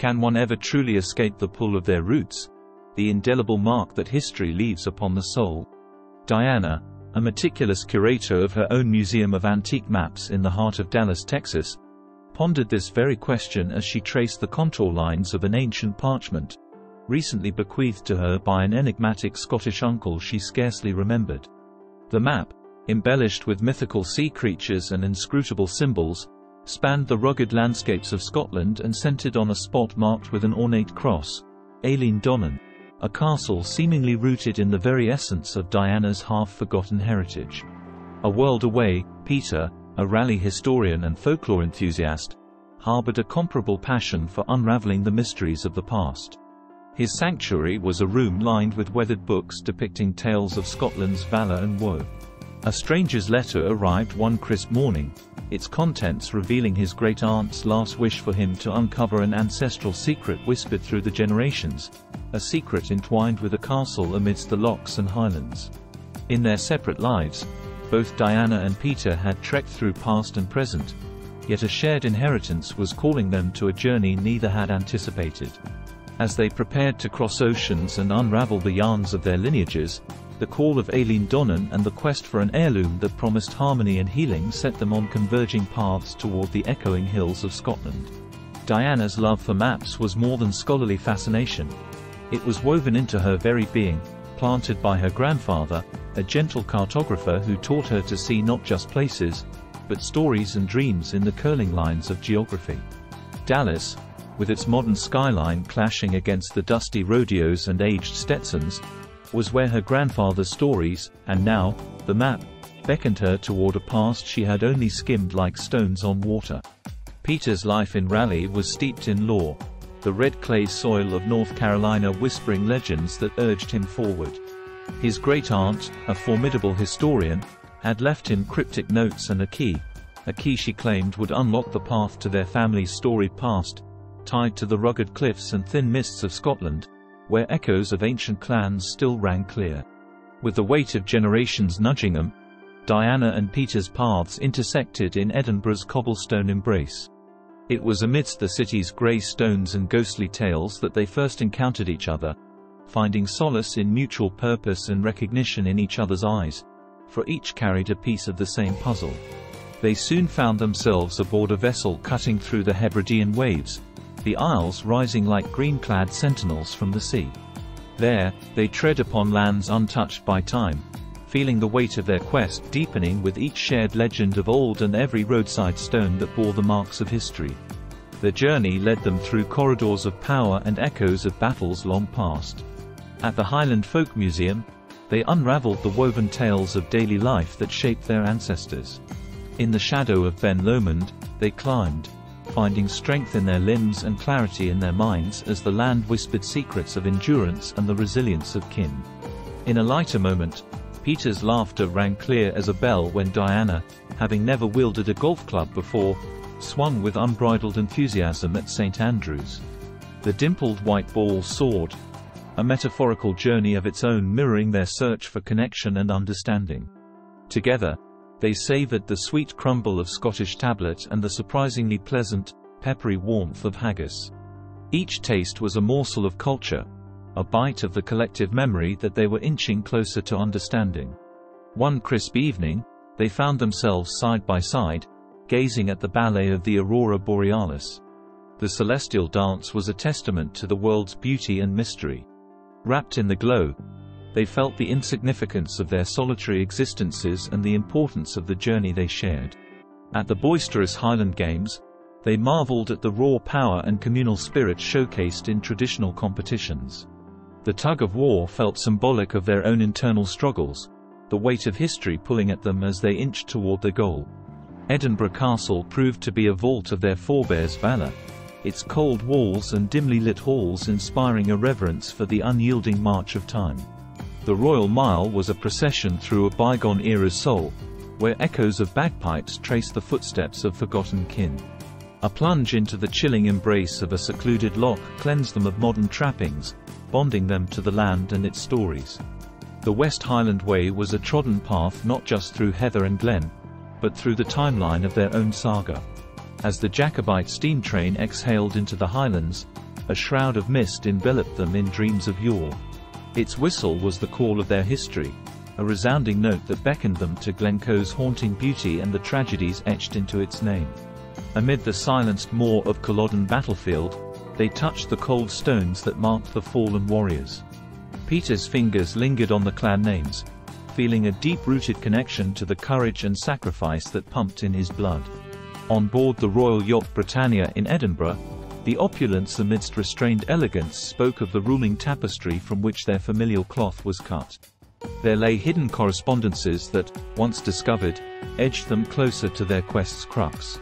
Can one ever truly escape the pull of their roots? The indelible mark that history leaves upon the soul. Diana, a meticulous curator of her own museum of antique maps in the heart of Dallas, Texas, pondered this very question as she traced the contour lines of an ancient parchment, recently bequeathed to her by an enigmatic Scottish uncle she scarcely remembered. The map, embellished with mythical sea creatures and inscrutable symbols, spanned the rugged landscapes of Scotland and centered on a spot marked with an ornate cross, Eilean Donan, a castle seemingly rooted in the very essence of Diana's half-forgotten heritage. A world away, Peter, a rally historian and folklore enthusiast, harbored a comparable passion for unraveling the mysteries of the past. His sanctuary was a room lined with weathered books depicting tales of Scotland's valor and woe. A stranger's letter arrived one crisp morning, its contents revealing his great-aunt's last wish for him to uncover an ancestral secret whispered through the generations, a secret entwined with a castle amidst the lochs and highlands. In their separate lives, both Diana and Peter had trekked through past and present, yet a shared inheritance was calling them to a journey neither had anticipated. As they prepared to cross oceans and unravel the yarns of their lineages, the call of Eilean Donan and the quest for an heirloom that promised harmony and healing set them on converging paths toward the echoing hills of Scotland. Diana's love for maps was more than scholarly fascination. It was woven into her very being, planted by her grandfather, a gentle cartographer who taught her to see not just places, but stories and dreams in the curling lines of geography. Dallas, with its modern skyline clashing against the dusty rodeos and aged Stetsons, was where her grandfather's stories, and now, the map, beckoned her toward a past she had only skimmed like stones on water. Peter's life in Raleigh was steeped in lore, the red clay soil of North Carolina whispering legends that urged him forward. His great-aunt, a formidable historian, had left him cryptic notes and a key she claimed would unlock the path to their family's storied past, tied to the rugged cliffs and thin mists of Scotland, where echoes of ancient clans still rang clear. With the weight of generations nudging them, Diana and Peter's paths intersected in Edinburgh's cobblestone embrace. It was amidst the city's grey stones and ghostly tales that they first encountered each other, finding solace in mutual purpose and recognition in each other's eyes, for each carried a piece of the same puzzle. They soon found themselves aboard a vessel cutting through the Hebridean waves, the isles rising like green-clad sentinels from the sea. There, they tread upon lands untouched by time, feeling the weight of their quest deepening with each shared legend of old and every roadside stone that bore the marks of history. The journey led them through corridors of power and echoes of battles long past. At the Highland Folk Museum, they unraveled the woven tales of daily life that shaped their ancestors. In the shadow of Ben Lomond, they climbed, finding strength in their limbs and clarity in their minds as the land whispered secrets of endurance and the resilience of kin. In a lighter moment, Peter's laughter rang clear as a bell when Diana, having never wielded a golf club before, swung with unbridled enthusiasm at St. Andrews. The dimpled white ball soared, a metaphorical journey of its own mirroring their search for connection and understanding. Together, they savored the sweet crumble of Scottish tablet and the surprisingly pleasant, peppery warmth of haggis. Each taste was a morsel of culture, a bite of the collective memory that they were inching closer to understanding. One crisp evening, they found themselves side by side, gazing at the ballet of the Aurora Borealis. The celestial dance was a testament to the world's beauty and mystery. Wrapped in the glow, they felt the insignificance of their solitary existences and the importance of the journey they shared. At the boisterous Highland Games, they marveled at the raw power and communal spirit showcased in traditional competitions. The tug-of-war felt symbolic of their own internal struggles, the weight of history pulling at them as they inched toward the goal. Edinburgh Castle proved to be a vault of their forebears' valor, its cold walls and dimly lit halls inspiring a reverence for the unyielding march of time. The Royal Mile was a procession through a bygone era's soul, where echoes of bagpipes traced the footsteps of forgotten kin. A plunge into the chilling embrace of a secluded loch cleansed them of modern trappings, bonding them to the land and its stories. The West Highland Way was a trodden path not just through heather and glen, but through the timeline of their own saga. As the Jacobite steam train exhaled into the highlands, a shroud of mist enveloped them in dreams of yore. Its whistle was the call of their history, a resounding note that beckoned them to Glencoe's haunting beauty and the tragedies etched into its name. Amid the silenced moor of Culloden Battlefield, they touched the cold stones that marked the fallen warriors. Peter's fingers lingered on the clan names, feeling a deep-rooted connection to the courage and sacrifice that pumped in his blood. On board the Royal Yacht Britannia in Edinburgh, the opulence amidst restrained elegance spoke of the ruling tapestry from which their familial cloth was cut. There lay hidden correspondences that, once discovered, edged them closer to their quest's crux.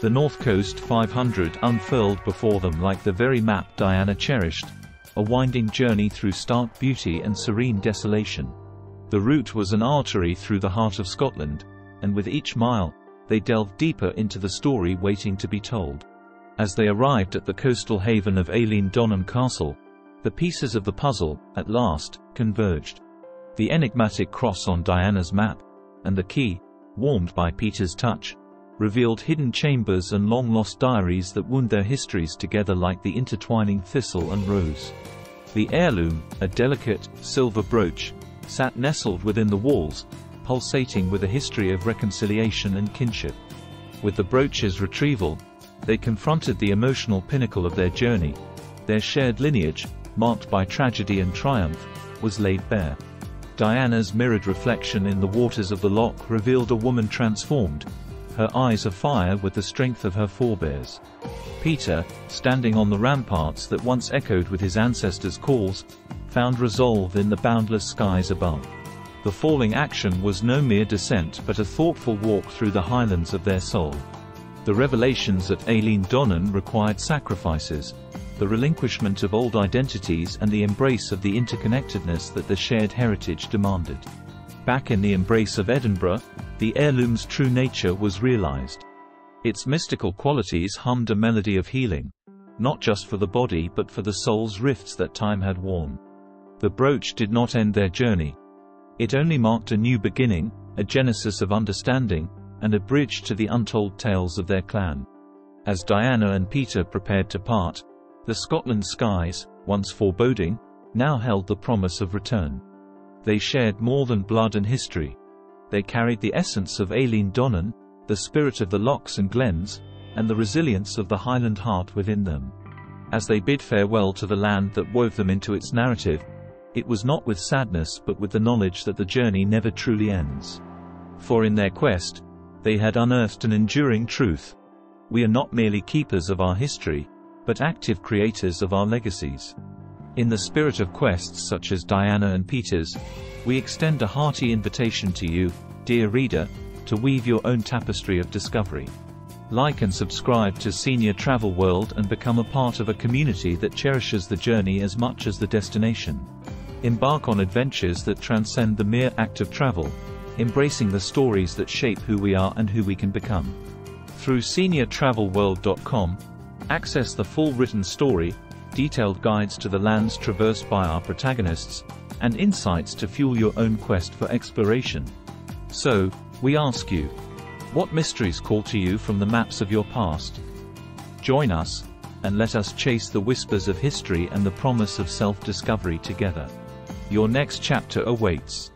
The North Coast 500 unfurled before them like the very map Diana cherished, a winding journey through stark beauty and serene desolation. The route was an artery through the heart of Scotland, and with each mile, they delved deeper into the story waiting to be told. As they arrived at the coastal haven of Eilean Donan Castle, the pieces of the puzzle, at last, converged. The enigmatic cross on Diana's map, and the key, warmed by Peter's touch, revealed hidden chambers and long-lost diaries that wound their histories together like the intertwining thistle and rose. The heirloom, a delicate, silver brooch, sat nestled within the walls, pulsating with a history of reconciliation and kinship. With the brooch's retrieval, they confronted the emotional pinnacle of their journey. Their shared lineage, marked by tragedy and triumph, was laid bare. Diana's mirrored reflection in the waters of the loch revealed a woman transformed, her eyes afire with the strength of her forebears. Peter, standing on the ramparts that once echoed with his ancestors' calls, found resolve in the boundless skies above. The falling action was no mere descent but a thoughtful walk through the highlands of their soul. The revelations at Eilean Donan required sacrifices, the relinquishment of old identities and the embrace of the interconnectedness that the shared heritage demanded. Back in the embrace of Edinburgh, the heirloom's true nature was realized. Its mystical qualities hummed a melody of healing, not just for the body but for the soul's rifts that time had worn. The brooch did not end their journey. It only marked a new beginning, a genesis of understanding, and a bridge to the untold tales of their clan. As Diana and Peter prepared to part, the Scotland skies, once foreboding, now held the promise of return. They shared more than blood and history. They carried the essence of Eilean Donan, the spirit of the lochs and glens, and the resilience of the Highland heart within them. As they bid farewell to the land that wove them into its narrative, it was not with sadness but with the knowledge that the journey never truly ends. For in their quest, they had unearthed an enduring truth. We are not merely keepers of our history, but active creators of our legacies. In the spirit of quests such as Diana and Peter's, we extend a hearty invitation to you, dear reader, to weave your own tapestry of discovery. Like and subscribe to Senior Travel World and become a part of a community that cherishes the journey as much as the destination. Embark on adventures that transcend the mere act of travel, embracing the stories that shape who we are and who we can become. Through SeniorTravelWorld.com, access the full written story, detailed guides to the lands traversed by our protagonists, and insights to fuel your own quest for exploration. So, we ask you, what mysteries call to you from the maps of your past? Join us, and let us chase the whispers of history and the promise of self-discovery together. Your next chapter awaits.